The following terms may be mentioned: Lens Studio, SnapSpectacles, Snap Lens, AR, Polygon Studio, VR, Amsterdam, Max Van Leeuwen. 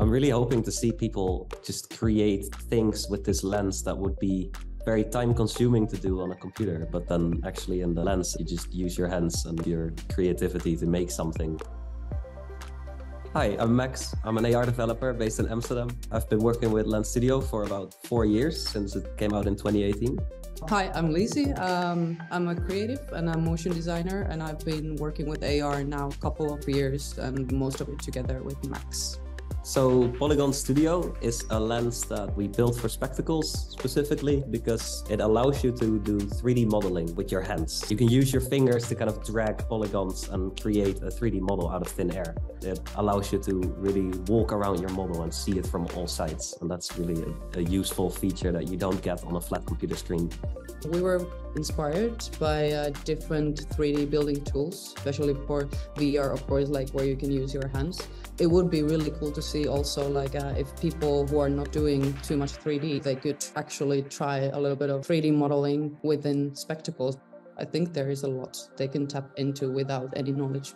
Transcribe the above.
I'm really hoping to see people just create things with this lens that would be very time consuming to do on a computer, but then actually in the lens, you just use your hands and your creativity to make something. Hi, I'm Max. I'm an AR developer based in Amsterdam. I've been working with Lens Studio for about 4 years since it came out in 2018. Hi, I'm Lizzie. I'm a creative and a motion designer, and I've been working with AR now a couple of years, and most of it together with Max. So Polygon Studio is a lens that we built for spectacles specifically because it allows you to do 3D modeling with your hands. You can use your fingers to kind of drag polygons and create a 3D model out of thin air. It allows you to really walk around your model and see it from all sides. And that's really a useful feature that you don't get on a flat computer screen. We were inspired by different 3D building tools, especially for VR, of course, like where you can use your hands. It would be really cool to see also like if people who are not doing too much 3D, they could actually try a little bit of 3D modeling within spectacles. I think there is a lot they can tap into without any knowledge.